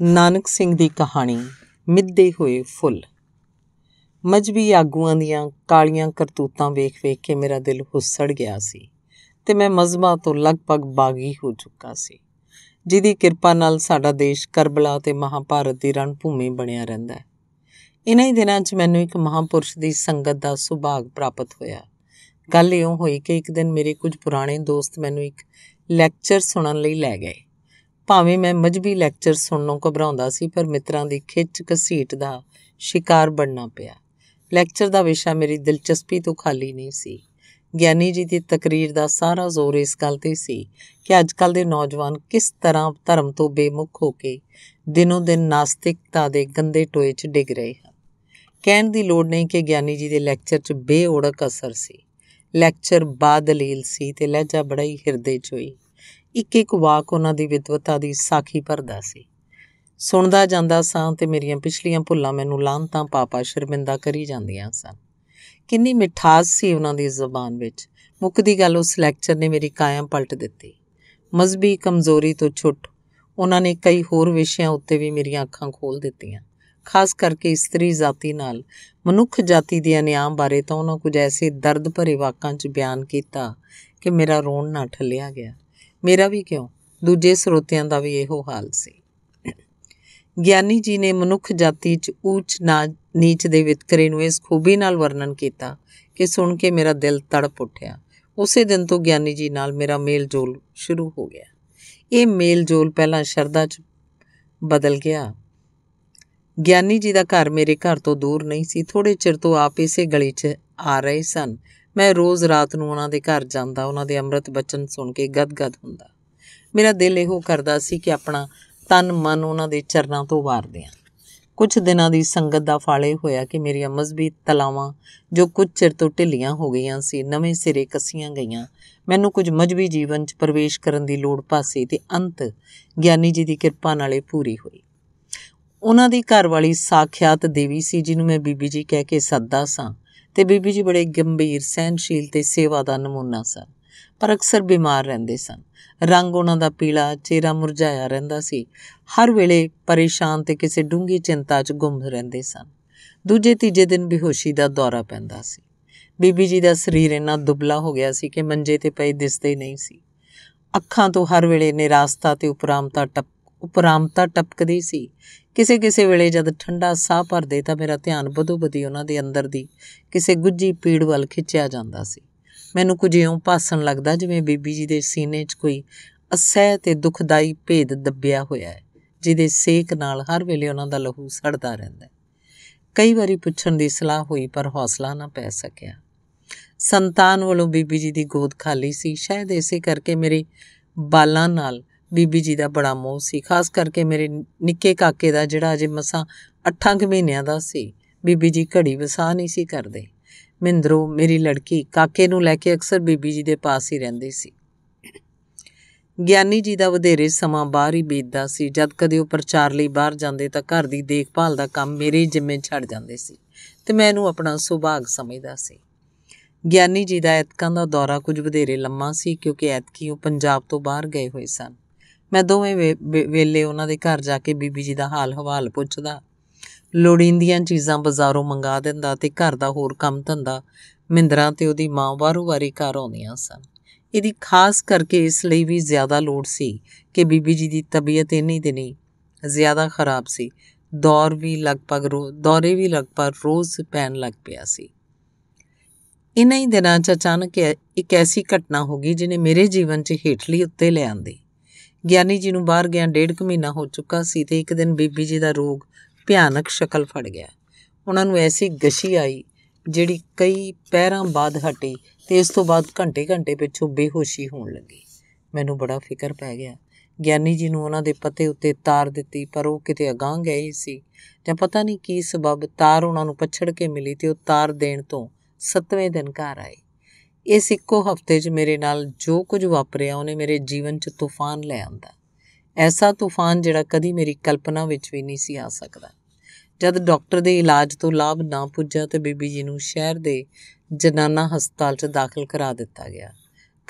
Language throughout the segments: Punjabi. नानक सिंह दी कहानी मिधे होए फुल। मजहबी आगूआं दियां कालियां करतूतां वेख वेख के मेरा दिल हुसड़ गया सी ते मैं मजहबां तो लगभग बागी हो चुका सी, जिहदी किरपा नाल साडा देश करबला ते महाभारत दी रणभूमि बनिया रहिंदा है। इन्हां ही दिनां 'च मैनूं एक महापुरुष दी संगत दा सुभाग प्राप्त होया। गल इउं होई कि एक दिन मेरे कुछ पुराणे दोस्त मैनूं एक लैक्चर सुणन लई लै गए। भावें मैं मजहबी लैक्चर सुननों घबराउंदा सी, पर मित्रां दी खिच घसीट दा शिकार बनना पिया। लैक्चर दा विशा मेरी दिलचस्पी तो खाली नहीं सी। ਗਿਆਨੀ जी दी तकरीर दा सारा जोर इस गल ते सी कि अजकल दे नौजवान किस तरह धर्म तो बेमुख हो के दिनों दिन नास्तिकता दे गंदे टोए 'ਚ ਡਿੱਗ ਰਹੇ ਹਨ। ਕਹਿਣ ਦੀ ਲੋੜ ਨਹੀਂ ਕਿ ਗਿਆਨੀ ਜੀ ਦੇ ਲੈਕਚਰ 'ਚ ਬੇਉੜਕ ਅਸਰ ਸੀ। ਲੈਕਚਰ ਬਾਦਲੀਲ ਸੀ ਤੇ ਲਹਿਜਾ ਬੜਾ ਹੀ ਹਿਰਦੇ 'ਚ ਹੋਈ। एक एक वाक उन्हां दी विद्वता दी साखी भरदा सी। सुणदा जांदा सां ते मेरियां पिछलियां भुल्लां मैनूं लांतां पापा शर्मिंदा करी जांदियां सन। किन्नी मिठास सी उन्हां दी ज़बान विच। मुकदी गल, उस लैक्चर ने मेरी कायम पलट दित्ती। मजहबी कमजोरी तो छुट उन्हां ने कई होर विषयां उत्ते भी मेरियां अखां खोल दित्तियां। खास करके इस्तरी जाति नाल मनुख जाति दे अनियाम बारे तां उन्हां कुछ ऐसे दर्द भरे वाकां 'ਚ बयान कीता कि मेरा रोण ना ठल्लिया गया। मेरा भी क्यों, दूजे स्रोतियां दा भी इहो हाल सी। ਗਿਆਨੀ जी ने मनुख जाति 'ਚ ऊच नीच ਦੇ ਵਿਤਕਰੇ ਨੂੰ ਇਸ ਖੂਬੀ ਨਾਲ ਵਰਣਨ ਕੀਤਾ ਕਿ ਸੁਣ ਕੇ ਮੇਰਾ ਦਿਲ ਤੜਪ ਉੱਠਿਆ। ਉਸੇ ਦਿਨ ਤੋਂ ਗਿਆਨੀ ਜੀ ਨਾਲ ਮੇਰਾ ਮੇਲ ਜੋਲ ਸ਼ੁਰੂ ਹੋ ਗਿਆ। ਇਹ ਮੇਲ ਜੋਲ ਪਹਿਲਾਂ ਸ਼ਰਧਾ 'ਚ ਬਦਲ ਗਿਆ। ਗਿਆਨੀ ਜੀ ਦਾ ਘਰ ਮੇਰੇ ਘਰ ਤੋਂ ਦੂਰ ਨਹੀਂ ਸੀ। ਥੋੜੇ ਚਿਰ ਤੋਂ ਆਪ ਇਸੇ ਗਲੀ 'ਚ ਆ ਰਹੇ ਸਨ। मैं रोज़ रात नूं उन्हां दे घर जांदा, उन्हां दे अमृत बचन सुन के गदगद हुंदा। मेरा दिल इहो करदा सी कि अपना तन मन उन्हां दे चरनां तो वार दियां। कुछ दिनां दी संगत दा फाले होया कि मेरियां मजहबी तलावां जो कुछ चिर तो ढिल्लियां हो गईयां सी, नवें सिरे कसीयां गईयां। मैनूं कुछ मजहबी जीवन 'ਚ प्रवेश करन दी लोड़ पासी ते अंत ਗਿਆਨੀ जी दी ਕਿਰਪਾ नाले पूरी होई। उन्हां दी घर वाली साख्यात देवी सी, जिन्हूं मैं बीबी जी कह के सद्दा सां ते बीबी जी बड़े गंभीर, सहनशील ते सेवा दा नमूना सन, पर अक्सर बीमार रहंदे सन। रंग उन्हां दा पीला, चेहरा मुरझाया रहिंदा सी। हर वेले परेशान ते किसी डूंघी चिंता 'ਚ गुम रहिंदे सन। दूजे तीजे दिन बेहोशी दा दौरा पैंदा सी। बीबी जी दा ਸਰੀਰ ਇੰਨਾ ਦੁਬਲਾ ਹੋ ਗਿਆ ਸੀ ਕਿ ਮੰਜੇ ਤੇ ਪਏ ਦਿਸਦੇ ਨਹੀਂ ਸੀ। ਅੱਖਾਂ ਤੋਂ ਹਰ ਵੇਲੇ ਨਿਰਾਸਤਾ ਤੇ ਉਪਰਾਮਤਾ ਟਪਕਦੀ ਸੀ। ਕਿਸੇ ਕਿਸੇ ਵੇਲੇ ਜਦ ਠੰਡਾ ਸਾਹ ਭਰਦੇ ਤਾਂ ਮੇਰਾ ਧਿਆਨ ਬਦੋ ਬਦੀ ਉਹਨਾਂ ਦੇ ਅੰਦਰ ਦੀ ਕਿਸੇ ਗੁੱਝੀ ਪੀੜ ਵੱਲ ਖਿੱਚਿਆ ਜਾਂਦਾ ਸੀ। ਮੈਨੂੰ ਕੁਝ ਇਉਂ ਭਾਸਣ ਲੱਗਦਾ ਜਿਵੇਂ ਬੀਬੀ ਜੀ ਦੇ ਸੀਨੇ 'ਚ ਕੋਈ ਅਸਹਿ ਤੇ ਦੁਖਦਾਈ ਭੇਦ ਦੱਬਿਆ ਹੋਇਆ ਹੈ, ਜਿਹਦੇ ਸੇਕ ਨਾਲ ਹਰ ਵੇਲੇ ਉਹਨਾਂ ਦਾ ਲਹੂ ਸੜਦਾ ਰਹਿੰਦਾ। ਕਈ ਵਾਰੀ ਪੁੱਛਣ ਦੀ ਸਲਾਹ ਹੋਈ, ਪਰ ਹੌਸਲਾ ਨਾ ਪੈ ਸਕਿਆ। ਸੰਤਾਨ ਵੱਲੋਂ ਬੀਬੀ ਜੀ ਦੀ ਗੋਦ ਖਾਲੀ ਸੀ। ਸ਼ਾਇਦ ਇਸੇ ਕਰਕੇ ਮੇਰੇ ਬਾਲਾਂ ਨਾਲ बीबी जी का बड़ा मोह सी। खास करके मेरे निक्के काके का, जिहड़ा अजे मसां 8 महीनों का सी। बीबी जी घड़ी वसा नहीं सी करदे। मिंदरो मेरी लड़की काके नूं लैके अक्सर बीबी जी के पास ही रहिंदी सी। ਗਿਆਨੀ जी का वधेरे समा बाहर ही बीतदा सी। जद कदे वह प्रचार लई बाहर जांदे तां घर की देखभाल का काम मेरे जिम्मे छड्ड जांदे सी ते मैं इहनूं अपना सुभाग समझदा सी। ਗਿਆਨੀ जी का ऐतकां का दौरा कुछ वधेरे लम्मा सी, क्योंकि ऐतकी वह पंजाब तो बाहर गए हुए सन। मैं दोवें वेले उन्हां दे घर जाके बीबी जी दा हाल हवाल पुछदा, लोड़ींदियां चीज़ां बाज़ारों मंगा दिंदा ते घर दा होर काम धंदा ਮਿੰਦਰਾਂ ते उहदी मां वारो वारी घर आउंदियां सन। इहदी खास करके इस लई भी ज़्यादा लोड़ सी कि बीबी जी दी तबीयत इन्नी दिनी ज़्यादा खराब सी। दौरे भी लगभग रोज़ पैन लग पिया सी। इन्हां ही दिनां 'ਚ अचानक एक ऐसी घटना हो गई जिन्हें मेरे जीवन 'ਚ हेठली उत्ते ले आंदी। ਗਿਆਨੀ ਜੀ ਨੂੰ ਬਾਹਰ ਗਿਆ 1.5 ਮਹੀਨਾ ਹੋ ਚੁੱਕਾ ਸੀ ਤੇ ਇੱਕ ਦਿਨ ਬੀਬੀ ਜੀ ਦਾ ਰੋਗ ਭਿਆਨਕ ਸ਼ਕਲ ਫੜ ਗਿਆ। ਉਹਨਾਂ ਨੂੰ ਐਸੀ ਗਸ਼ੀ ਆਈ ਜਿਹੜੀ ਕਈ ਪਹਿਰਾਂ ਬਾਅਦ ਹਟੀ ਤੇ ਇਸ ਤੋਂ ਬਾਅਦ ਘੰਟੇ-ਘੰਟੇ ਪਿੱਛੋਂ ਬੇਹੋਸ਼ੀ ਹੋਣ ਲੱਗੀ। ਮੈਨੂੰ ਬੜਾ ਫਿਕਰ ਪੈ ਗਿਆ। ਗਿਆਨੀ ਜੀ ਨੂੰ ਉਹਨਾਂ ਦੇ ਪਤੇ ਉੱਤੇ ਤਾਰ ਦਿੱਤੀ, ਪਰ ਉਹ ਕਿਤੇ ਅਗਾਂਹ ਗਏ ਸੀ ਜਾਂ ਪਤਾ ਨਹੀਂ ਕੀ ਸਬਬ ਤਾਰ ਉਹਨਾਂ ਨੂੰ ਪਛੜ ਕੇ ਮਿਲੀ ਤੇ ਉਹ ਤਾਰ ਦੇਣ ਤੋਂ 7ਵੇਂ ਦਿਨ ਘਰ ਆਏ। इस इक्को हफ्ते 'ਚ मेरे नाल जो कुछ वापरिया उन्हें मेरे जीवन 'ਚ तूफान लै आंदा। ऐसा तूफान जिहड़ा कदी मेरी कल्पना विच भी नहीं सी आ सकदा। जद डॉक्टर दे इलाज तो लाभ ना पुज्जा तो बीबी जी नूं शहर दे जनाना हस्पताल 'ਚ दाखल करा दित्ता गया।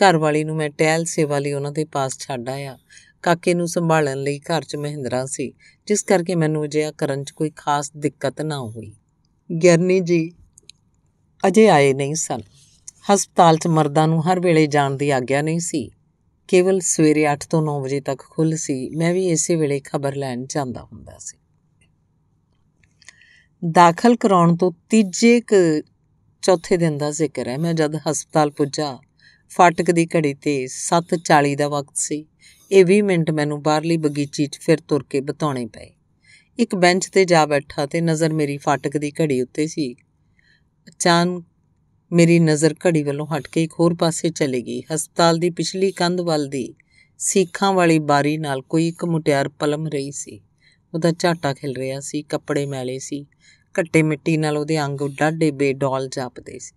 घर वाली नूं मैं टहल सेवा लई उन्हां दे पास छड्ड आया। काके नूं संभालण लई घर च महिंद्रा सी, जिस करके मैनूं अजिहा करन च कोई खास दिक्कत ना हुई। ਗਿਰਨੀ जी अजे आए नहीं सन। ਹਸਪਤਾਲ 'ਚ ਮਰਦਾਂ ਨੂੰ हर ਵੇਲੇ ਜਾਣ ਦੀ ਆਗਿਆ नहीं सी। केवल ਸਵੇਰੇ 8 ਤੋਂ 9 ਵਜੇ तक ਖੁੱਲ੍ਹ ਸੀ। मैं भी ਇਸੇ ਵੇਲੇ खबर ਲੈਣ ਜਾਂਦਾ ਹੁੰਦਾ ਸੀ। ਦਾਖਲ ਕਰਾਉਣ ਤੋਂ ਤੀਜੇ ਚੌਥੇ ਦਿਨ ਦਾ ਜ਼ਿਕਰ ਹੈ। मैं जब ਹਸਪਤਾਲ ਪੁੱਜਾ ਫਾਟਕ ਦੀ ਘੜੀ ਤੇ 7:40 ਦਾ ਵਕਤ ਸੀ। ਇਹ 20 ਮਿੰਟ ਮੈਨੂੰ ਬਾਹਰਲੀ ਬਗੀਚੀ 'ਚ ਫਿਰ ਤੁਰ ਕੇ ਬਿਤਾਉਣੇ ਪਏ। ਇੱਕ ਬੈਂਚ 'ਤੇ ਜਾ ਬੈਠਾ ਤੇ ਨਜ਼ਰ ਮੇਰੀ ਫਾਟਕ ਦੀ ਘੜੀ ਉੱਤੇ ਸੀ। ਅਚਾਨਕ ਮੇਰੀ ਨਜ਼ਰ ਘੜੀ ਵੱਲੋਂ ਹਟ ਕੇ ਇੱਕ ਹੋਰ ਪਾਸੇ ਚਲੀ ਗਈ। ਹਸਪਤਾਲ ਦੀ ਪਿਛਲੀ ਕੰਧ ਵੱਲ ਦੀ ਸੀਖਾਂ ਵਾਲੀ ਬਾਰੀ ਨਾਲ ਕੋਈ ਇੱਕ ਮੁਟਿਆਰ ਪਲਮ ਰਹੀ ਸੀ। ਉਹਦਾ ਝਾਟਾ ਖਿਲ ਰਿਹਾ ਸੀ, ਕੱਪੜੇ ਮੈਲੇ ਸੀ, ਘੱਟੇ ਮਿੱਟੀ ਨਾਲ ਉਹਦੇ ਅੰਗ ਡਾਢੇ ਬੇਡੌਲ ਜਾਪਦੇ ਸੀ।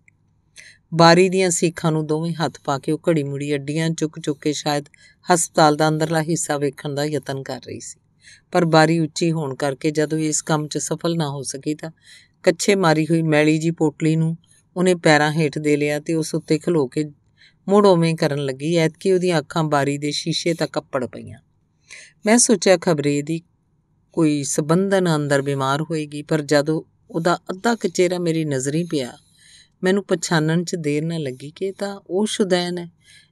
ਬਾਰੀ ਦੀਆਂ ਸੀਖਾਂ ਨੂੰ ਦੋਵੇਂ ਹੱਥ ਪਾ ਕੇ ਉਹ ਘੜੀ ਮੁੜੀ ਅੱਡੀਆਂ ਚੁੱਕ ਕੇ ਸ਼ਾਇਦ ਹਸਪਤਾਲ ਦਾ ਅੰਦਰਲਾ ਹਿੱਸਾ ਵੇਖਣ ਦਾ ਯਤਨ ਕਰ ਰਹੀ ਸੀ। ਪਰ ਬਾਰੀ ਉੱਚੀ ਹੋਣ ਕਰਕੇ ਜਦੋਂ ਇਸ ਕੰਮ 'ਚ ਸਫਲ ਨਾ ਹੋ ਸਕੀ ਤਾਂ ਕੱਛੇ ਮਾਰੀ ਹੋਈ ਮੈਲੀ ਜੀ ਪੋਟਲੀ ਨੂੰ ਉਹਨੇ ਪੈਰਾਂ ਹੇਠ ਦੇ ਲਿਆ ਤੇ ਉਸ ਉੱਤੇ ਖਲੋ ਕੇ ਮੁੜ ਉਵੇਂ ਕਰਨ ਲੱਗੀ। ਐਤਕੀ ਉਹਦੀਆਂ ਅੱਖਾਂ ਬਾਰੀ ਦੇ ਸ਼ੀਸ਼ੇ ਤੱਕ ਅੱਪੜ ਪਈਆਂ। ਮੈਂ ਸੋਚਿਆ ਖਬਰੇ ਇਹਦੀ ਕੋਈ ਸੰਬੰਧਨ ਅੰਦਰ ਬਿਮਾਰ ਹੋਏਗੀ, ਪਰ ਜਦੋਂ ਉਹਦਾ ਅੱਧਾ ਚਿਹਰਾ ਮੇਰੀ ਨਜ਼ਰੀ ਪਿਆ ਮੈਨੂੰ ਪਛਾਣਨ 'ਚ ਦੇਰ ਨਾ ਲੱਗੀ ਕਿ ਤਾਂ ਉਹ ਸ਼ੁਦੈਨ ਹੈ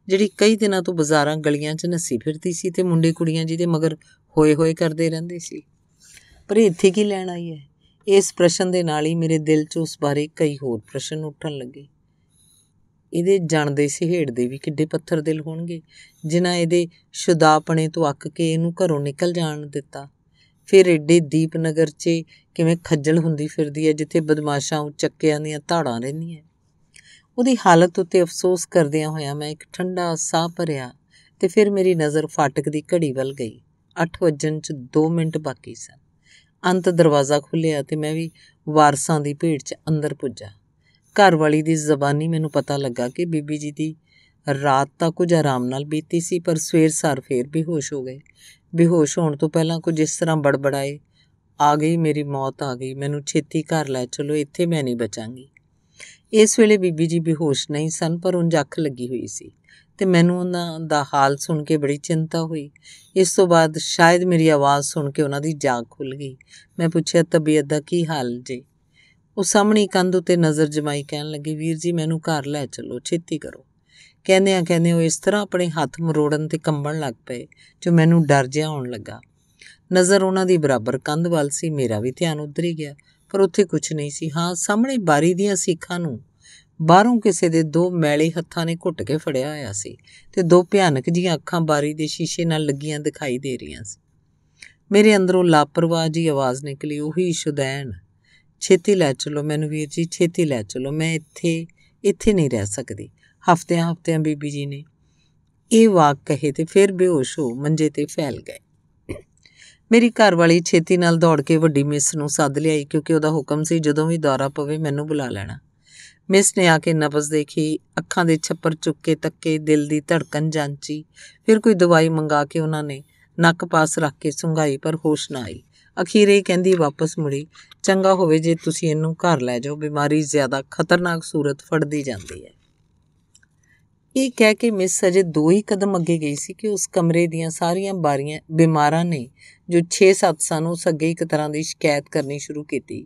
ਜਿਹੜੀ ਕਈ ਦਿਨਾਂ ਤੋਂ ਬਾਜ਼ਾਰਾਂ ਗਲੀਆਂ 'ਚ ਨੱਸੀ ਫਿਰਦੀ ਸੀ ਤੇ ਮੁੰਡੇ ਕੁੜੀਆਂ ਜਿਹਦੇ ਮਗਰ ਹੋਏ ਹੋਏ ਕਰਦੇ ਰਹਿੰਦੇ ਸੀ। ਪਰ ਇੱਥੇ ਕੀ ਲੈਣ ਆਈ ਹੈ? ਇਸ ਪ੍ਰਸ਼ਨ ਦੇ ਨਾਲ ਹੀ ਮੇਰੇ ਦਿਲ 'ਚ ਉਸ ਬਾਰੇ ਕਈ ਹੋਰ ਪ੍ਰਸ਼ਨ ਉੱਠਣ ਲੱਗੇ। ਇਹਦੇ ਜਾਣਦੇ ਸਿਹੇੜ ਦੇ ਵੀ ਕਿੱਡੇ ਪੱਥਰ ਦਿਲ ਹੋਣਗੇ ਜਿਨ੍ਹਾਂ ਇਹਦੇ ਸ਼ੁਦਾਪਣੇ ਤੋਂ ਅੱਕ ਕੇ ਇਹਨੂੰ ਘਰੋਂ ਨਿਕਲ ਜਾਣ ਦਿੱਤਾ। ਫਿਰ ਏਡੇ ਦੀਪਨਗਰ 'ਚ ਕਿਵੇਂ ਖੱਜਲ ਹੁੰਦੀ ਫਿਰਦੀ ਹੈ ਜਿੱਥੇ ਬਦਮਾਸ਼ਾਂ ਉਚੱਕਿਆਂ ਦੀਆਂ ਧਾੜਾਂ ਰਹਿੰਦੀਆਂ। ਉਹਦੀ ਹਾਲਤ ਉੱਤੇ ਅਫਸੋਸ ਕਰਦਿਆਂ ਹੋਇਆਂ ਮੈਂ ਇੱਕ ਠੰਡਾ ਸਾਹ ਭਰਿਆ ਤੇ ਫਿਰ ਮੇਰੀ ਨਜ਼ਰ ਫਾਟਕ ਦੀ ਘੜੀ ਵੱਲ ਗਈ। 8:02 ਬਾਕੀ ਸਨ। ਅੰਤ ਦਰਵਾਜ਼ਾ ਖੁੱਲ੍ਹਿਆ ਤੇ ਮੈਂ ਵੀ ਵਾਰਸਾਂ ਦੀ ਭੀੜ 'ਚ ਅੰਦਰ ਪੁੱਜਾ। ਘਰਵਾਲੀ ਦੀ ਜ਼ਬਾਨੀ ਮੈਨੂੰ ਪਤਾ ਲੱਗਾ ਕਿ ਬੀਬੀ ਜੀ ਦੀ ਰਾਤ ਤਾਂ ਕੁਝ ਆਰਾਮ ਨਾਲ ਬੀਤੀ ਸੀ, ਪਰ ਸਵੇਰ ਸਾਰ ਫੇਰ ਬੇਹੋਸ਼ ਹੋ ਗਏ। ਬੇਹੋਸ਼ ਹੋਣ ਤੋਂ ਪਹਿਲਾਂ ਕੁਝ ਇਸ ਤਰ੍ਹਾਂ ਬੜਬੜਾਏ, ਆ ਗਈ ਮੇਰੀ ਮੌਤ, ਆ ਗਈ, ਮੈਨੂੰ ਛੇਤੀ ਘਰ ਲੈ ਚਲੋ, ਇੱਥੇ ਮੈਂ ਨਹੀਂ ਬਚਾਂਗੀ। ਇਸ ਵੇਲੇ ਬੀਬੀ ਜੀ ਬੇਹੋਸ਼ ਨਹੀਂ ਸਨ, ਪਰ ਉਂਝ ਅੱਖ ਲੱਗੀ ਹੋਈ ਸੀ ਤੇ ਮੈਨੂੰ ਉਹਨਾਂ ਦਾ ਹਾਲ ਸੁਣ ਕੇ ਬੜੀ ਚਿੰਤਾ ਹੋਈ। ਇਸ ਤੋਂ ਬਾਅਦ ਸ਼ਾਇਦ ਮੇਰੀ ਆਵਾਜ਼ ਸੁਣ ਕੇ ਉਹਨਾਂ ਦੀ ਜਾਗ ਖੁੱਲ੍ਹ ਗਈ। ਮੈਂ ਪੁੱਛਿਆ, ਤਬੀਅਤ ਦਾ ਕੀ ਹਾਲ ਜੇ? ਉਹ ਸਾਹਮਣੀ ਕੰਧ ਉੱਤੇ ਨਜ਼ਰ ਜਮਾਈ ਕਹਿਣ ਲੱਗੀ, ਵੀਰ ਜੀ ਮੈਨੂੰ ਘਰ ਲੈ ਚਲੋ, ਛੇਤੀ ਕਰੋ। ਕਹਿੰਦਿਆਂ ਉਹ ਇਸ ਤਰ੍ਹਾਂ ਆਪਣੇ ਹੱਥ ਮਰੋੜਨ ਤੇ ਕੰਬਣ ਲੱਗ ਪਏ ਜੋ ਮੈਨੂੰ ਡਰ ਜਿਹਾ ਹੋਣ ਲੱਗਾ। ਨਜ਼ਰ ਉਹਨਾਂ ਦੀ ਬਰਾਬਰ ਕੰਧ ਵੱਲ ਸੀ। ਮੇਰਾ ਵੀ ਧਿਆਨ ਉੱਧਰ ਹੀ ਗਿਆ, ਪਰ ਉੱਥੇ ਕੁਝ ਨਹੀਂ ਸੀ। ਹਾਂ, ਸਾਹਮਣੇ ਬਾਰੀ ਦੀਆਂ ਸੀਖਾਂ ਨੂੰ ਬਾਹਰੋਂ ਕਿਸੇ ਦੇ ਦੋ ਮੈਲੇ ਹੱਥਾਂ ਨੇ ਘੁੱਟ ਕੇ ਫੜਿਆ ਹੋਇਆ ਸੀ ਤੇ ਦੋ ਭਿਆਨਕ ਜਿਹੀਆਂ ਅੱਖਾਂ ਬਾਰੀ ਦੇ ਸ਼ੀਸ਼ੇ ਨਾਲ ਲੱਗੀਆਂ ਦਿਖਾਈ ਦੇ ਰਹੀਆਂ ਸੀ। ਮੇਰੇ ਅੰਦਰੋਂ ਲਾਪਰਵਾਹ ਜਿਹੀ ਆਵਾਜ਼ ਨਿਕਲੀ, ਉਹੀ ਸ਼ੁਦੈਨ, ਛੇਤੀ ਲੈ ਚਲੋ ਮੈਨੂੰ ਵੀਰ ਜੀ, ਛੇਤੀ ਲੈ ਚਲੋ, ਮੈਂ ਇੱਥੇ ਨਹੀਂ ਰਹਿ ਸਕਦੀ। ਹਫ਼ਤਿਆਂ ਬੀਬੀ ਜੀ ਨੇ ਇਹ ਵਾਕ ਕਹੇ ਤੇ ਫਿਰ ਬੇਹੋਸ਼ ਹੋ ਮੰਜੇ 'ਤੇ ਫੈਲ ਗਏ। ਮੇਰੀ ਘਰਵਾਲੀ ਛੇਤੀ ਨਾਲ ਦੌੜ ਕੇ ਵੱਡੀ ਮਿਸ ਨੂੰ ਸੱਦ ਲਿਆਈ, ਕਿਉਂਕਿ ਉਹਦਾ ਹੁਕਮ ਸੀ ਜਦੋਂ ਵੀ ਦੌਰਾ ਪਵੇ ਮੈਨੂੰ ਬੁਲਾ ਲੈਣਾ। ਮਿਸ ਨੇ ਆ ਕੇ ਨਬਜ਼ ਦੇਖੀ, ਅੱਖਾਂ ਦੇ ਛੱਪਰ ਚੁੱਕ ਕੇ ਤੱਕੇ, ਦਿਲ ਦੀ ਧੜਕਨ ਜਾਂਚੀ। ਫਿਰ ਕੋਈ ਦਵਾਈ ਮੰਗਾ ਕੇ ਉਹਨਾਂ ਨੇ ਨੱਕ ਪਾਸ ਰੱਖ ਕੇ ਸੁੰਘਾਈ, ਪਰ ਹੋਸ਼ ਨਾ ਆਈ। ਅਖੀਰ ਇਹ ਕਹਿੰਦੀ ਵਾਪਸ ਮੁੜੀ, ਚੰਗਾ ਹੋਵੇ ਜੇ ਤੁਸੀਂ ਇਹਨੂੰ ਘਰ ਲੈ ਜਾਓ, ਬਿਮਾਰੀ ਜ਼ਿਆਦਾ ਖਤਰਨਾਕ ਸੂਰਤ ਫੜਦੀ ਜਾਂਦੀ ਹੈ। ਇਹ ਕਹਿ ਕੇ ਮਿਸ ਅਜੇ 2 ਹੀ ਕਦਮ ਅੱਗੇ ਗਈ ਸੀ ਕਿ ਉਸ ਕਮਰੇ ਦੀਆਂ ਸਾਰੀਆਂ ਬਾਰੀਆਂ ਬਿਮਾਰਾਂ ਨੇ ਜੋ 6-7 ਸਨ ਉਸ ਅੱਗੇ ਇੱਕ ਤਰ੍ਹਾਂ ਦੀ ਸ਼ਿਕਾਇਤ ਕਰਨੀ ਸ਼ੁਰੂ ਕੀਤੀ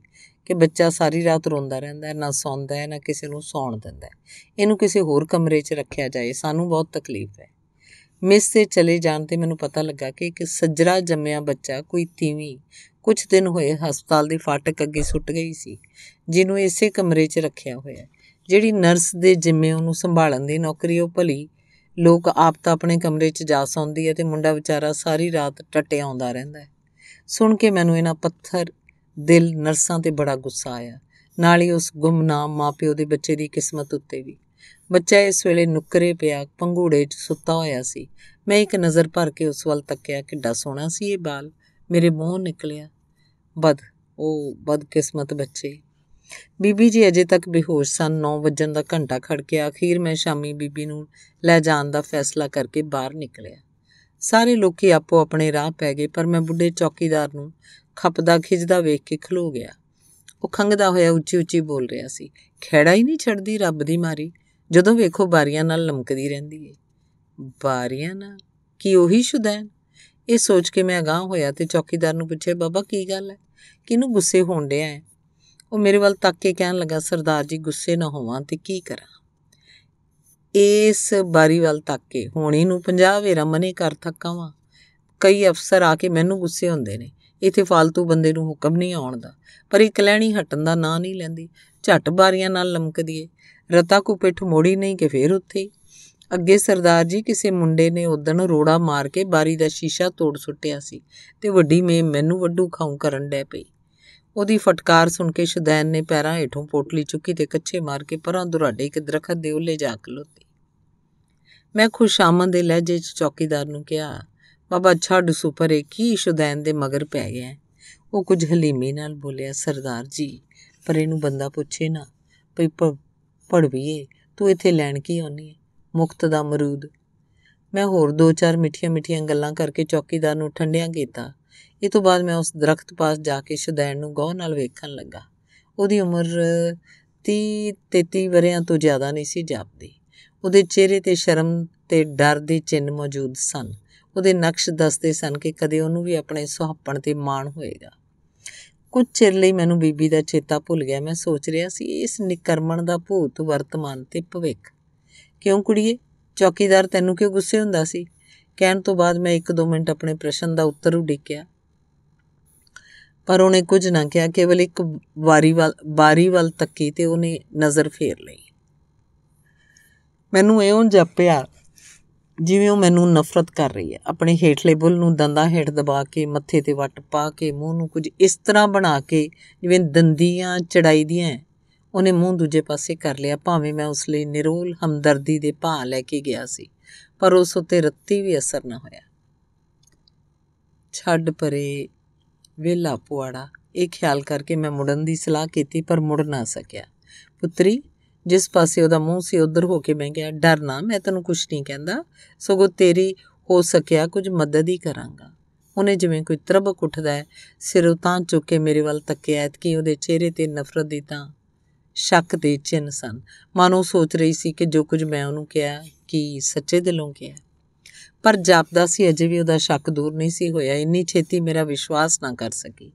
ਕਿ ਬੱਚਾ ਸਾਰੀ ਰਾਤ ਰੋਂਦਾ ਰਹਿੰਦਾ, ਨਾ ਸੌਂਦਾ ਹੈ, ਨਾ ਕਿਸੇ ਨੂੰ ਸੌਣ ਦਿੰਦਾ, ਇਹਨੂੰ ਕਿਸੇ ਹੋਰ ਕਮਰੇ 'ਚ ਰੱਖਿਆ ਜਾਏ, ਸਾਨੂੰ ਬਹੁਤ ਤਕਲੀਫ ਹੈ। ਮਿਸ ਦੇ ਚਲੇ ਜਾਣ 'ਤੇ ਮੈਨੂੰ ਪਤਾ ਲੱਗਾ ਕਿ ਇੱਕ ਸੱਜਰਾ ਜੰਮਿਆ ਬੱਚਾ ਕੋਈ ਤੀਵੀਂ ਕੁਝ ਦਿਨ ਹੋਏ ਹਸਪਤਾਲ ਦੇ ਫਾਟਕ ਅੱਗੇ ਸੁੱਟ ਗਈ ਸੀ, ਜਿਹਨੂੰ ਇਸੇ ਕਮਰੇ 'ਚ ਰੱਖਿਆ ਹੋਇਆ। ਜਿਹੜੀ ਨਰਸ ਦੇ ਜਿੰਮੇ ਉਹਨੂੰ ਸੰਭਾਲਣ ਦੀ ਨੌਕਰੀ, ਉਹ ਭਲੀ ਲੋਕ ਆਪ ਤਾਂ ਆਪਣੇ ਕਮਰੇ 'ਚ ਜਾ ਸੌਂਦੀ ਹੈ ਤੇ ਮੁੰਡਾ ਵਿਚਾਰਾ ਸਾਰੀ ਰਾਤ ਟੱਟਿਆ ਆਉਂਦਾ ਰਹਿੰਦਾ ਹੈ। ਸੁਣ ਕੇ ਮੈਨੂੰ ਇਹਨਾਂ ਪੱਥਰ ਦਿਲ ਨਰਸਾਂ 'ਤੇ ਬੜਾ ਗੁੱਸਾ ਆਇਆ, ਨਾਲ ਹੀ ਉਸ ਗੁੰਮਨਾਮ ਮਾਂ-ਪਿਓ ਦੇ ਬੱਚੇ ਦੀ ਕਿਸਮਤ ਉੱਤੇ ਵੀ। ਬੱਚਾ ਇਸ ਵੇਲੇ ਨੁੱਕਰੇ ਪਿਆ ਪੰਘੂੜੇ 'ਚ ਸੁੱਤਾ ਹੋਇਆ ਸੀ। ਮੈਂ ਇੱਕ ਨਜ਼ਰ ਭਰ ਕੇ ਉਸ ਵੱਲ ਤੱਕਿਆ। ਕਿੱਡਾ ਸੋਹਣਾ ਸੀ ਇਹ ਬਾਲ, ਮੇਰੇ ਮੂੰਹੋਂ ਨਿਕਲਿਆ, ਬਦਕਿਸਮਤ ਬੱਚੇ। ਬੀਬੀ ਜੀ ਅਜੇ ਤੱਕ ਬੇਹੋਸ਼ ਸਨ। 9 ਵਜਣ ਦਾ ਘੰਟਾ ਖੜਕਿਆ। ਅਖੀਰ ਮੈਂ ਸ਼ਾਮੀ ਬੀਬੀ ਨੂੰ ਲੈ ਜਾਣ ਦਾ ਫੈਸਲਾ ਕਰਕੇ ਬਾਹਰ ਨਿਕਲਿਆ। ਸਾਰੇ ਲੋਕੀ ਆਪੋ ਆਪਣੇ ਰਾਹ ਪੈ ਗਏ, ਪਰ ਮੈਂ ਬੁੱਢੇ ਚੌਕੀਦਾਰ ਨੂੰ ਖੱਪਦਾ ਖਿੱਚਦਾ ਵੇਖ ਕੇ ਖਲੋ ਗਿਆ। ਉਹ ਖੰਘਦਾ ਹੋਇਆ ਉੱਚੀ-ਉੱਚੀ ਬੋਲ ਰਿਹਾ ਸੀ, ਖਹਿੜਾ ਹੀ ਨਹੀਂ ਛੱਡਦੀ ਰੱਬ ਦੀ ਮਾਰੀ, ਜਦੋਂ ਵੇਖੋ ਬਾਰੀਆਂ ਨਾਲ ਲਮਕਦੀ ਰਹਿੰਦੀ ਏ। ਬਾਰੀਆਂ ਨਾਲ? ਕੀ ਉਹੀ ਸ਼ੁਦੈਨ ਇਹ ਸੋਚ ਕੇ ਮੈਂ ਅਗਾਂਹ ਹੋਇਆ ਤੇ ਚੌਕੀਦਾਰ ਨੂੰ ਪੁੱਛਿਆ, ਬਾਬਾ ਕੀ ਗੱਲ ਹੈ, ਕਿਹਨੂੰ ਗੁੱਸੇ ਹੋਣ ਡਿਆ ਹੈ? ਉਹ ਮੇਰੇ ਵੱਲ ਤੱਕ ਕੇ ਕਹਿਣ ਲੱਗਾ, ਸਰਦਾਰ ਜੀ ਗੁੱਸੇ ਨਾ ਹੋਵਾਂ ਤੇ ਕੀ ਕਰਾਂ। ਇਸ ਬਾਰੀ ਵੱਲ ਤੱਕ ਕੇ ਹੋਣੀ ਨੂੰ 50 ਵੇਰਾ ਮਨੇ ਕਰ ਥੱਕਾ ਵਾਂ। ਕਈ ਅਫਸਰ ਆ ਕੇ ਮੈਨੂੰ ਗੁੱਸੇ ਹੁੰਦੇ ਨੇ, ਇੱਥੇ ਫਾਲਤੂ ਬੰਦੇ ਨੂੰ ਹੁਕਮ ਨਹੀਂ ਆਉਣ ਦਾ, ਪਰ ਇਹ ਕਲੈਣੀ ਹਟਣ ਦਾ ਨਾਂ ਨਹੀਂ ਲੈਂਦੀ। ਝੱਟ ਬਾਰੀਆਂ ਨਾਲ ਲਮਕਦੀ ਏ, ਰਤਾ ਕੋ ਪਿੱਠ ਮੋੜੀ ਨਹੀਂ ਕਿ ਫੇਰ ਉੱਥੇ ਅੱਗੇ। ਸਰਦਾਰ ਜੀ, ਕਿਸੇ ਮੁੰਡੇ ਨੇ ਉਦਣ ਰੋੜਾ ਮਾਰ ਕੇ ਬਾਰੀ ਦਾ ਸ਼ੀਸ਼ਾ ਤੋੜ ਸੁੱਟਿਆ ਸੀ ਤੇ ਵੱਡੀ ਮੇਮ ਮੈਨੂੰ ਵੱਡੂ ਖਾਉਂ ਕਰਨ ਡੈ ਪਈ। ਉਹਦੀ ਫਟਕਾਰ ਸੁਣ ਕੇ ਸ਼ੁਦੈਨ ਨੇ ਪੈਰਾਂ ਹੇਠੋਂ ਪੋਟਲੀ ਚੁੱਕੀ ਤੇ ਕੱਛੇ ਮਾਰ ਕੇ ਪਰਾਂ ਦੁਰਾਡੇ ਇੱਕ ਦਰਖਤ ਦੇ ਉੱਲੇ ਜਾ ਖਲੋਤੀ। ਮੈਂ ਖੁਸ਼ਾਮਦ ਦੇ ਲਹਿਜੇ 'ਚ ਚੌਕੀਦਾਰ ਨੂੰ ਕਿਹਾ, ਬਾਬਾ ਛੱਡ ਸੁਪਰ ਏ, ਕੀ ਸ਼ੁਦੈਨ ਦੇ ਮਗਰ ਪੈ ਗਿਆ? ਉਹ ਕੁਝ ਹਲੀਮੀ ਨਾਲ ਬੋਲਿਆ, ਸਰਦਾਰ ਜੀ ਪਰ ਇਹਨੂੰ ਬੰਦਾ ਪੁੱਛੇ ਨਾ ਭਈ ਭੜਵੀਏ ਤੂੰ ਇੱਥੇ ਲੈਣ ਕੀ ਆਉਂਦੀ ਹੈ, ਮੁਕਤ ਦਾ ਮਰੂਦ। ਮੈਂ ਹੋਰ ਦੋ ਚਾਰ ਮਿੱਠੀਆਂ ਮਿੱਠੀਆਂ ਗੱਲਾਂ ਕਰਕੇ ਚੌਕੀਦਾਰ ਨੂੰ ਠੰਡਿਆਂ ਕੀਤਾ। ਇਹ ਤੋਂ ਬਾਅਦ ਮੈਂ ਉਸ ਦਰਖਤ ਪਾਸ ਜਾ ਕੇ ਸ਼ੁਦੈਨ ਨੂੰ ਗਹੁ ਨਾਲ ਵੇਖਣ ਲੱਗਾ। ਉਹਦੀ ਉਮਰ 30-33 ਵਰਿਆਂ ਤੋਂ ਜ਼ਿਆਦਾ ਨਹੀਂ ਸੀ ਜਾਪਦੀ। ਉਹਦੇ ਚਿਹਰੇ 'ਤੇ ਸ਼ਰਮ ਅਤੇ ਡਰ ਦੇ ਚਿੰਨ੍ਹ ਮੌਜੂਦ ਸਨ। ਉਹਦੇ ਨਕਸ਼ ਦੱਸਦੇ ਸਨ ਕਿ ਕਦੇ ਉਹਨੂੰ ਵੀ ਆਪਣੇ ਸੁਹੱਪਣ 'ਤੇ ਮਾਣ ਹੋਏਗਾ। ਕੁਝ ਚਿਰ ਲਈ ਮੈਨੂੰ ਬੀਬੀ ਦਾ ਚੇਤਾ ਭੁੱਲ ਗਿਆ। ਮੈਂ ਸੋਚ ਰਿਹਾ ਸੀ, ਇਸ ਨਿਕਰਮਣ ਦਾ ਭੂਤ ਵਰਤਮਾਨ ਤੇ ਭਵਿੱਖ। ਕਿਉਂ ਕੁੜੀਏ, ਚੌਕੀਦਾਰ ਤੈਨੂੰ ਕਿਉਂ ਗੁੱਸੇ ਹੁੰਦਾ ਸੀ? ਕਹਿਣ ਤੋਂ ਬਾਅਦ ਮੈਂ 1-2 ਮਿੰਟ ਆਪਣੇ ਪ੍ਰਸ਼ਨ ਦਾ ਉੱਤਰ ਉਡੀਕਿਆ, ਪਰ ਉਹਨੇ ਕੁਝ ਨਾ ਕਿਹਾ। ਕੇਵਲ ਇੱਕ ਬਾਰੀ ਵੱਲ ਤੱਕੀ ਤੇ ਉਹਨੇ ਨਜ਼ਰ ਫੇਰ ਲਈ। ਮੈਨੂੰ ਇਉਂ ਜਾਪਿਆ ਜਿਵੇਂ ਉਹ ਮੈਨੂੰ ਨਫ਼ਰਤ ਕਰ ਰਹੀ ਹੈ। ਆਪਣੇ ਹੇਠਲੇ ਬੁੱਲ ਨੂੰ ਦੰਦਾਂ ਹੇਠ ਦਬਾ ਕੇ, ਮੱਥੇ 'ਤੇ ਵੱਟ ਪਾ ਕੇ, ਮੂੰਹ ਨੂੰ ਕੁਝ ਇਸ ਤਰ੍ਹਾਂ ਬਣਾ ਕੇ ਜਿਵੇਂ ਦੰਦੀਆਂ ਚੜਾਈ ਦੀਆਂ, ਉਹਨੇ ਮੂੰਹ ਦੂਜੇ ਪਾਸੇ ਕਰ ਲਿਆ। ਭਾਵੇਂ ਮੈਂ ਉਸ ਲਈ ਨਿਰੋਲ ਹਮਦਰਦੀ ਦੇ ਭਾਅ ਲੈ ਕੇ ਗਿਆ ਸੀ, ਪਰ ਉਸ ਉੱਤੇ ਰੱਤੀ ਵੀ ਅਸਰ ਨਾ ਹੋਇਆ। ਛੱਡ ਪਰੇ ਵਿਹਲਾ ਪੁਆੜਾ, ਇਹ ਖਿਆਲ ਕਰਕੇ ਮੈਂ ਮੁੜਨ ਦੀ ਸਲਾਹ ਕੀਤੀ, ਪਰ ਮੁੜ ਨਾ ਸਕਿਆ। ਪੁੱਤਰੀ, ਜਿਸ ਪਾਸੇ ਉਹਦਾ ਮੂੰਹ ਸੀ ਉੱਧਰ ਹੋ ਕੇ ਮੈਂ ਗਿਆ, ਡਰ ਨਾ, ਮੈਂ ਤੈਨੂੰ ਕੁਛ ਨਹੀਂ ਕਹਿੰਦਾ, ਸਗੋਂ ਤੇਰੀ ਹੋ ਸਕਿਆ ਕੁਝ ਮਦਦ ਹੀ ਕਰਾਂਗਾ। ਉਹਨੇ ਜਿਵੇਂ ਕੋਈ ਤਰਬਕ ਉੱਠਦਾ ਹੈ ਸਿਰ ਉਤਾਂਹ ਚੁੱਕ ਕੇ ਮੇਰੇ ਵੱਲ ਤੱਕਿਆ। ਐਤਕੀ ਉਹਦੇ ਚਿਹਰੇ 'ਤੇ ਨਫ਼ਰਤ ਦੀ ਤਾਂ ਸ਼ੱਕ ਦੇ ਚਿੰਨ੍ਹ ਸਨ। ਮਨ ਉਹ ਸੋਚ ਰਹੀ ਸੀ ਕਿ ਜੋ ਕੁਝ ਮੈਂ ਉਹਨੂੰ ਕਿਹਾ ਕਿ ਸੱਚੇ ਦਿਲੋਂ ਕਿਹਾ, ਪਰ ਜਾਪਦਾ ਸੀ ਅਜੇ ਵੀ ਉਹਦਾ ਸ਼ੱਕ ਦੂਰ ਨਹੀਂ ਸੀ ਹੋਇਆ। ਇੰਨੀ ਛੇਤੀ ਮੇਰਾ ਵਿਸ਼ਵਾਸ ਨਾ ਕਰ ਸਕੀ।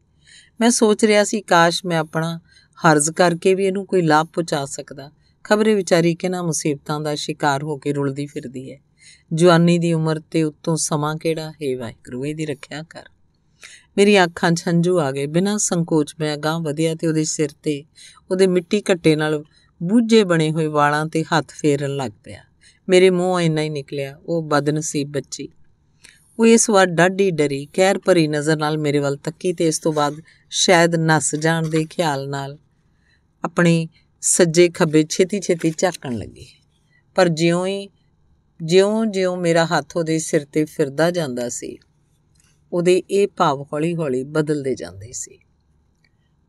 ਮੈਂ ਸੋਚ ਰਿਹਾ ਸੀ, ਕਾਸ਼ ਮੈਂ ਆਪਣਾ ਹਰਜ਼ ਕਰਕੇ ਵੀ ਇਹਨੂੰ ਕੋਈ ਲਾਭ ਪਹੁੰਚਾ ਸਕਦਾ। ਖਬਰੇ ਵਿਚਾਰੀ ਕਿਹਨਾਂ ਮੁਸੀਬਤਾਂ ਦਾ ਸ਼ਿਕਾਰ ਹੋ ਕੇ ਰੁਲਦੀ ਫਿਰਦੀ ਹੈ। ਜਵਾਨੀ ਦੀ ਉਮਰ ਤੇ ਉੱਤੋਂ ਸਮਾਂ ਕਿਹੜਾ ਹੈ। ਵਾਹਿਗੁਰੂ ਇਹਦੀ ਰੱਖਿਆ ਕਰ। ਮੇਰੀ ਅੱਖਾਂ 'ਚ ਹੰਝੂ ਆ ਗਏ। ਬਿਨਾਂ ਸੰਕੋਚ ਮੈਂ ਅਗਾਂਹ ਵਧਿਆ ਤੇ ਉਹਦੇ ਸਿਰ 'ਤੇ ਉਹਦੇ ਮਿੱਟੀ ਘੱਟੇ ਨਾਲ ਬੂਝੇ ਬਣੇ ਹੋਏ ਵਾਲਾਂ 'ਤੇ ਹੱਥ ਫੇਰਨ ਲੱਗ ਪਿਆ। ਮੇਰੇ ਮੂੰਹੋਂ ਇੰਨਾ ਹੀ ਨਿਕਲਿਆ, ਉਹ ਬਦਨਸੀਬ ਬੱਚੀ। ਉਹ ਇਸ ਵਾਰ ਡਾਢੀ ਡਰੀ, ਕਹਿਰ ਭਰੀ ਨਜ਼ਰ ਨਾਲ ਮੇਰੇ ਵੱਲ ਤੱਕੀ ਤੇ ਇਸ ਤੋਂ ਬਾਅਦ ਸ਼ਾਇਦ ਨੱਸ ਜਾਣ ਦੇ ਖਿਆਲ ਨਾਲ ਆਪਣੇ ਸੱਜੇ ਖੱਬੇ ਛੇਤੀ ਝਾਕਣ ਲੱਗੀ। ਪਰ ਜਿਉਂ-ਜਿਉਂ ਮੇਰਾ ਹੱਥ ਉਹਦੇ ਸਿਰ 'ਤੇ ਫਿਰਦਾ ਜਾਂਦਾ ਸੀ, ਉਹਦੇ ਇਹ ਭਾਵ ਹੌਲੀ-ਹੌਲੀ ਬਦਲਦੇ ਜਾਂਦੇ ਸੀ।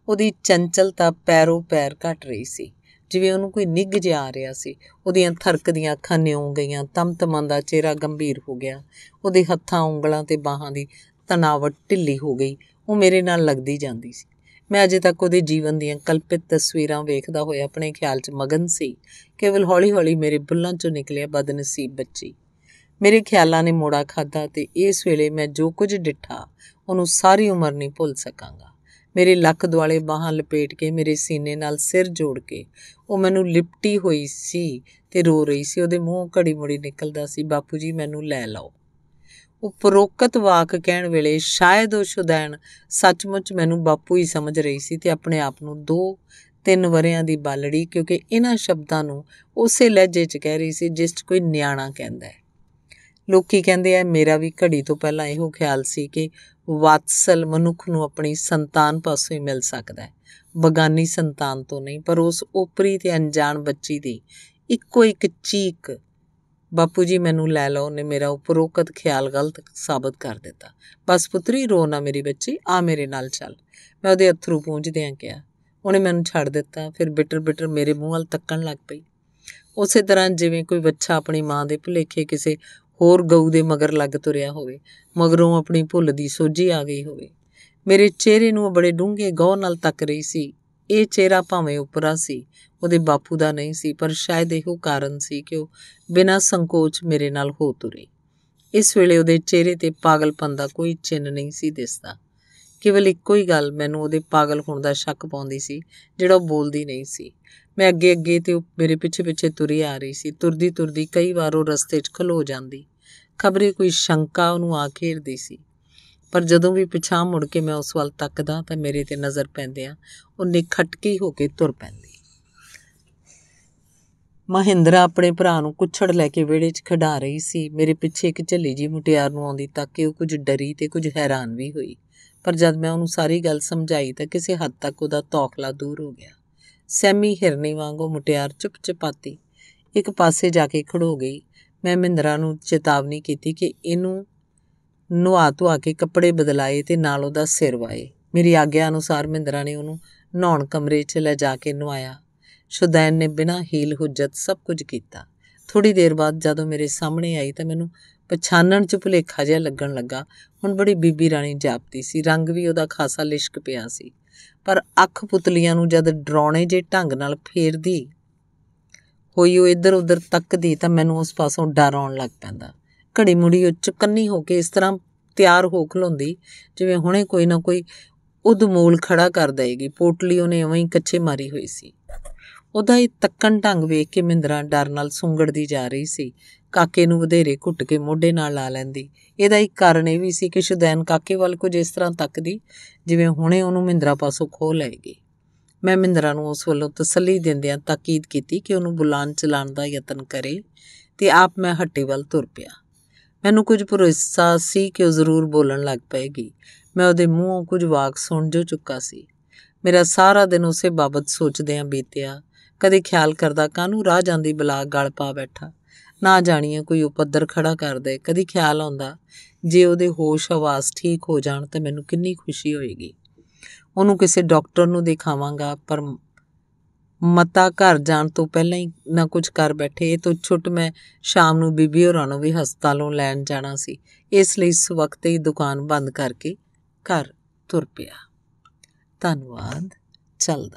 ਉਹਦੀ ਚੰਚਲਤਾ ਪੈਰੋਂ ਪੈਰ ਘਟ ਰਹੀ ਸੀ, ਜਿਵੇਂ ਉਹਨੂੰ ਕੋਈ ਨਿੱਘ ਜਿਹਾ ਆ ਰਿਹਾ ਸੀ। ਉਹਦੀਆਂ ਥਰਕਦੀਆਂ ਅੱਖਾਂ ਨਿਉਂ ਗਈਆਂ, ਤਮਤਮਾਂ ਦਾ ਚਿਹਰਾ ਗੰਭੀਰ ਹੋ ਗਿਆ। ਉਹਦੇ ਹੱਥਾਂ, ਉਂਗਲਾਂ ਤੇ ਬਾਹਾਂ ਦੀ ਤਨਾਵਟ ਢਿੱਲੀ ਹੋ ਗਈ। ਉਹ ਮੇਰੇ ਨਾਲ ਲੱਗਦੀ ਜਾਂਦੀ ਸੀ। ਮੈਂ ਅਜੇ ਤੱਕ ਉਹਦੇ ਜੀਵਨ ਦੀਆਂ ਕਲਪਿਤ ਤਸਵੀਰਾਂ ਵੇਖਦਾ ਹੋਇਆ ਆਪਣੇ ਖਿਆਲ 'ਚ ਮਗਨ ਸੀ। ਕੇਵਲ ਹੌਲੀ-ਹੌਲੀ ਮੇਰੇ ਬੁੱਲਾਂ 'ਚੋਂ ਨਿਕਲਿਆ, ਬਦਨਸੀਬ ਬੱਚੀ। ਮੇਰੇ ਖਿਆਲਾਂ ਨੇ ਮੋੜਾ ਖਾਧਾ ਤੇ ਇਸ ਵੇਲੇ ਮੈਂ ਜੋ ਕੁਝ ਡਿੱਠਾ ਉਹਨੂੰ ਸਾਰੀ ਉਮਰ ਨਹੀਂ ਭੁੱਲ ਸਕਾਂਗਾ। ਮੇਰੇ ਲੱਕ ਦੁਆਲੇ ਬਾਹਾਂ ਲਪੇਟ ਕੇ, ਮੇਰੇ ਸੀਨੇ ਨਾਲ ਸਿਰ ਜੋੜ ਕੇ ਉਹ ਮੈਨੂੰ ਲਿਪਟੀ ਹੋਈ ਸੀ ਤੇ ਰੋ ਰਹੀ ਸੀ। ਉਹਦੇ ਮੂੰਹੋਂ ਘੜੀ ਮੁੜੀ ਨਿਕਲਦਾ ਸੀ, ਬਾਪੂ ਜੀ ਮੈਨੂੰ ਲੈ ਲਓ। ਉਹ ਪਰੋਕਤ ਵਾਕ ਕਹਿਣ ਵੇਲੇ ਸ਼ਾਇਦ ਉਹ ਸ਼ੁਦੈਣ ਸੱਚਮੁੱਚ ਮੈਨੂੰ ਬਾਪੂ ਹੀ ਸਮਝ ਰਹੀ ਸੀ ਤੇ ਆਪਣੇ ਆਪ ਨੂੰ 2-3 ਵਰਿਆਂ ਦੀ ਬਾਲੜੀ, ਕਿਉਂਕਿ ਇਹਨਾਂ ਸ਼ਬਦਾਂ ਨੂੰ ਉਸੇ ਲਹਿਜੇ 'ਚ ਕਹਿ ਰਹੀ ਸੀ ਜਿਸ 'ਚ ਕੋਈ ਨਿਆਣਾ ਕਹਿੰਦਾ ਹੈ। ਲੋਕੀ ਕਹਿੰਦੇ ਆ, ਮੇਰਾ ਵੀ ਘੜੀ ਤੋਂ ਪਹਿਲਾਂ ਇਹੋ ਖਿਆਲ ਸੀ ਕਿ ਵਾਤਸਲ ਮਨੁੱਖ ਨੂੰ ਆਪਣੀ ਸੰਤਾਨ ਪਾਸੋਂ ਹੀ ਮਿਲ ਸਕਦਾ ਹੈ, ਬਗਾਨੀ ਸੰਤਾਨ ਤੋਂ ਨਹੀਂ। ਪਰ ਉਸ ਓਪਰੀ ਤੇ ਅਣਜਾਣ ਬੱਚੀ ਦੀ ਇੱਕੋ ਇੱਕ ਚੀਕ, ਬਾਪੂ ਜੀ ਮੈਨੂੰ ਲੈ ਲਓ, ਨੇ ਮੇਰਾ ਉਪਰੋਕਤ ਖਿਆਲ ਗਲਤ ਸਾਬਤ ਕਰ ਦਿੱਤਾ। ਬਸ ਪੁੱਤਰੀ, ਰੋ ਨਾ ਮੇਰੀ ਬੱਚੀ, ਆ ਮੇਰੇ ਨਾਲ ਚੱਲ, ਮੈਂ ਉਹਦੇ ਅੱਥਰੂ ਪੂੰਝਦਿਆਂ ਕਿਹਾ। ਉਹਨੇ ਮੈਨੂੰ ਛੱਡ ਦਿੱਤਾ, ਫਿਰ ਬਿਟਰ-ਬਿਟਰ ਮੇਰੇ ਮੂੰਹ ਵੱਲ ਤੱਕਣ ਲੱਗ ਪਈ, ਉਸੇ ਤਰ੍ਹਾਂ ਜਿਵੇਂ ਕੋਈ ਬੱਚਾ ਆਪਣੀ ਮਾਂ ਦੇ ਭੁਲੇਖੇ ਕਿਸੇ ਹੋਰ ਗਊ ਦੇ ਮਗਰ ਲੱਗ ਤੁਰਿਆ ਹੋਵੇ, ਮਗਰੋਂ ਆਪਣੀ ਭੁੱਲ ਦੀ ਸੋਝੀ ਆ ਗਈ ਹੋਵੇ। ਮੇਰੇ ਚਿਹਰੇ ਨੂੰ ਉਹ ਬੜੇ ਡੂੰਘੇ ਗਹੁ ਨਾਲ ਤੱਕ ਰਹੀ ਸੀ। ਇਹ ਚਿਹਰਾ ਭਾਵੇਂ ਉਪਰਾ ਸੀ, ਉਹਦੇ ਬਾਪੂ ਦਾ ਨਹੀਂ ਸੀ, ਪਰ ਸ਼ਾਇਦ ਇਹੋ ਕਾਰਨ ਸੀ ਕਿ ਉਹ ਬਿਨਾਂ ਸੰਕੋਚ ਮੇਰੇ ਨਾਲ ਹੋ ਤੁਰੀ। इस वेले उहदे चेहरे ते पागलपन दा कोई चिन्ह नहीं सी दिसदा। केवल इक्को ही गल मैनूं उहदे पागल होण दा शक पाउंदी सी जिहड़ा ओह बोलदी नहीं सी। मैं अगे अगे ते मेरे पिछे पिछे तुरी आ रही सी। तुरदी तुरदी कई बार ओह रस्ते 'च खलो जांदी, खबरे कोई शंका उहनूं आ घेरदी सी। पर जदों भी पिछां मुड़ के मैं उस वल तकदा तां मेरे ते नज़र पैंदियां ओह निखटकी हो के तुर पैंदी। ਮਹਿੰਦਰਾ ਆਪਣੇ ਭਰਾ ਨੂੰ ਕੁੱਛੜ ਲੈ ਕੇ ਵਿਹੜੇ 'ਚ ਖਿਡਾ ਰਹੀ ਸੀ। ਮੇਰੇ ਪਿੱਛੇ ਇੱਕ ਝੱਲੀ ਜੀ ਮੁਟਿਆਰ ਨੂੰ ਆਉਂਦੀ ਤੱਕ ਕੇ ਉਹ ਕੁਝ ਡਰੀ ਤੇ ਕੁਝ ਹੈਰਾਨ ਵੀ ਹੋਈ। ਪਰ ਜਦ ਮੈਂ ਉਹਨੂੰ ਸਾਰੀ ਗੱਲ ਸਮਝਾਈ ਤਾਂ ਕਿਸੇ ਹੱਦ ਤੱਕ ਉਹਦਾ ਤੌਖਲਾ ਦੂਰ ਹੋ ਗਿਆ। ਸੈਮੀ ਹਿਰਨੀ ਵਾਂਗ ਉਹ ਮੁਟਿਆਰ ਚੁੱਪ ਚਪਾਤੀ ਇੱਕ ਪਾਸੇ ਜਾ ਕੇ ਖੜੋ ਗਈ। ਮੈਂ ਮਹਿੰਦਰਾ ਨੂੰ ਚੇਤਾਵਨੀ ਕੀਤੀ ਕਿ ਇਹਨੂੰ ਨੁਹਾ ਧੁਆ ਕੇ ਕੱਪੜੇ ਬਦਲਾਏ ਤੇ ਨਾਲ ਉਹਦਾ ਸਿਰ ਵਾਏ। ਮੇਰੀ ਆਗਿਆ ਅਨੁਸਾਰ ਮਹਿੰਦਰਾ ਨੇ ਉਹਨੂੰ ਨਹਾਉਣ ਕਮਰੇ 'ਚ ਲੈ ਜਾ ਕੇ ਨੁਹਾਇਆ। शुदैन ने बिना हील हुज्जत सब कुछ किया। थोड़ी देर बाद जदों मेरे सामने आई तो मैनूं पछाणन च भुलेखा जिहा लगन लगा। हुण बड़ी बीबी राणी जापती सी, रंग भी उहदा खासा लिशक पिया सी। पर अख पुतलियां नूं जद डराउने जे ढंग नाल फेरदी होई ओह इधर उधर तकदी तां मैनूं उस पासों डर आउण लग पैंदा। घड़ी मुड़ी ओह चुकन्नी हो के इस तरह तैयार हो खलोंदी जिवें हुणे कोई ना कोई उदमूल खड़ा कर देगी। पोटली उहने उवें ही कच्छे मारी हुई सी। ਉਹਦਾ ਇਹ ਤੱਕਣ ਢੰਗ ਵੇਖ ਕੇ ਮਹਿੰਦਰਾ ਡਰ ਨਾਲ ਸੁੰਗੜਦੀ ਜਾ ਰਹੀ ਸੀ। ਕਾਕੇ ਨੂੰ ਵਧੇਰੇ ਘੁੱਟ ਕੇ ਮੋਢੇ ਨਾਲ ਲਾ ਲੈਂਦੀ। ਇਹਦਾ ਇੱਕ ਕਾਰਨ ਇਹ ਵੀ ਸੀ ਕਿ ਸ਼ੁਦੈਨ ਕਾਕੇ ਵੱਲ ਕੁਝ ਇਸ ਤਰ੍ਹਾਂ ਤੱਕਦੀ ਜਿਵੇਂ ਹੁਣੇ ਉਹਨੂੰ ਮਹਿੰਦਰਾ ਪਾਸੋਂ ਖੋਹ ਲਏਗੀ। ਮੈਂ ਮਹਿੰਦਰਾ ਨੂੰ ਉਸ ਵੱਲੋਂ ਤਸੱਲੀ ਦਿੰਦਿਆਂ ਤਾਕੀਦ ਕੀਤੀ ਕਿ ਉਹਨੂੰ ਬੁਲਾਉਣ ਚਲਾਉਣ ਦਾ ਯਤਨ ਕਰੇ ਅਤੇ ਆਪ ਮੈਂ ਹੱਟੀ ਵੱਲ ਤੁਰ ਪਿਆ। ਮੈਨੂੰ ਕੁਝ ਭਰੋਸਾ ਸੀ ਕਿ ਉਹ ਜ਼ਰੂਰ ਬੋਲਣ ਲੱਗ ਪਏਗੀ। ਮੈਂ ਉਹਦੇ ਮੂੰਹੋਂ ਕੁਝ ਵਾਕ ਸੁਣ ਜੋ ਚੁੱਕਾ ਸੀ। ਮੇਰਾ ਸਾਰਾ ਦਿਨ ਉਸੇ ਬਾਬਤ ਸੋਚਦਿਆਂ ਬੀਤਿਆ। कदे ख्याल करदा कानू राह जांदी बला गल पा बैठा, ना जाणिए कोई उपद्दर खड़ा कर दे। कदी ख्याल आउंदा जे उहदे होश आवास ठीक हो जाण तां मैनूं कितनी खुशी होएगी। उहनूं किसी डॉक्टर नूं दिखावांगा। पर मता घर जाण तों पहलां ही ना कुछ कर बैठे। इह तों छुट मैं शाम नूं बीबी होरां नूं भी हस्पतालों लैण जाणा सी, इस लई इस वक्त ही दुकान बंद करके घर तुर पिया। धन्नवाद। चलदा।